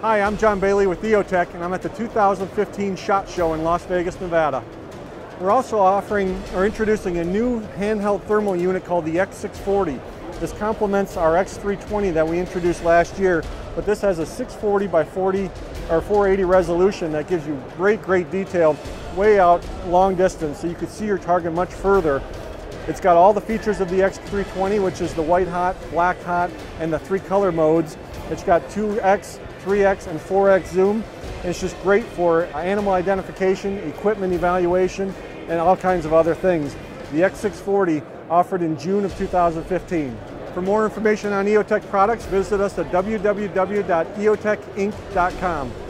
Hi, I'm John Bailey with EOTech, and I'm at the 2015 SHOT Show in Las Vegas, Nevada. We're also introducing a new handheld thermal unit called the X640. This complements our X320 that we introduced last year, but this has a 640 by 40 or 480 resolution that gives you great detail way out long distance, so you can see your target much further. It's got all the features of the X320, which is the white hot, black hot, and the three color modes. It's got 2X, 3X, and 4X zoom. And it's just great for animal identification, equipment evaluation, and all kinds of other things. The X640 offered in June of 2015. For more information on EOTech products, visit us at www.Eotechinc.com.